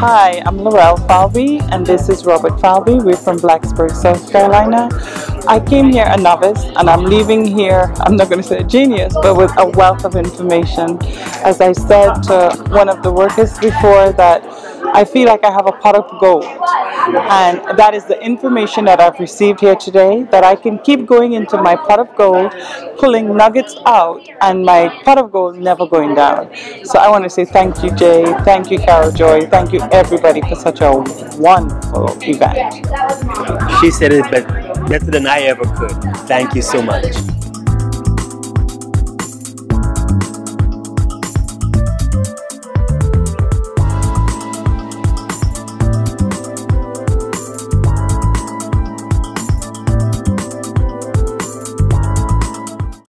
Hi, I'm Laurel Falby and this is Robert Falby. We're from Blacksburg, South Carolina. I came here a novice and I'm leaving here, I'm not going to say a genius, but with a wealth of information. As I said to one of the workers before, that I feel like I have a pot of gold, and that is the information that I've received here today, that I can keep going into my pot of gold, pulling nuggets out, and my pot of gold never going down. So I want to say thank you, Jay, thank you, Carol Joy, thank you everybody for such a wonderful event. She said it better than I ever could. Thank you so much.